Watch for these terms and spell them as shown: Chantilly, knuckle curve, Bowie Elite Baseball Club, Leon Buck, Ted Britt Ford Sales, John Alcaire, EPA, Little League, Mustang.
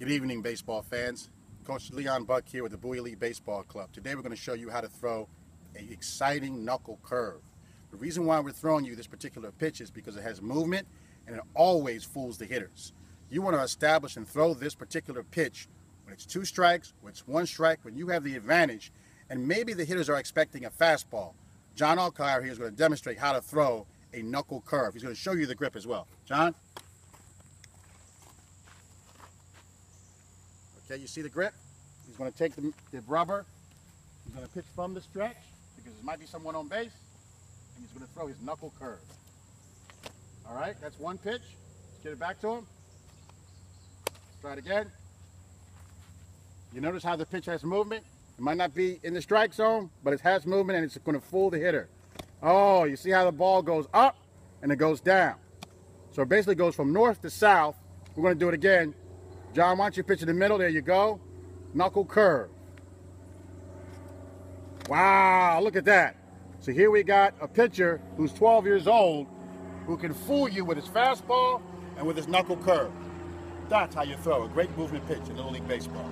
Good evening, baseball fans. Coach Leon Buck here with the Bowie Elite Baseball Club. Today we're going to show you how to throw an exciting knuckle curve. The reason why we're throwing you this particular pitch is because it has movement and it always fools the hitters. You want to establish and throw this particular pitch when it's two strikes, when it's one strike, when you have the advantage, and maybe the hitters are expecting a fastball. John Alcaire here is going to demonstrate how to throw a knuckle curve. He's going to show you the grip as well. John? Okay, you see the grip? He's going to take the rubber, he's going to pitch from the stretch, because there might be someone on base, and he's going to throw his knuckle curve. All right, that's one pitch. Let's get it back to him. Let's try it again. You notice how the pitch has movement? It might not be in the strike zone, but it has movement, and it's going to fool the hitter. Oh, you see how the ball goes up, and it goes down. So it basically goes from north to south. We're going to do it again. John, why don't you pitch in the middle? There you go. Knuckle curve. Wow, look at that. So here we got a pitcher who's 12 years old who can fool you with his fastball and with his knuckle curve. That's how you throw a great movement pitch in Little League Baseball.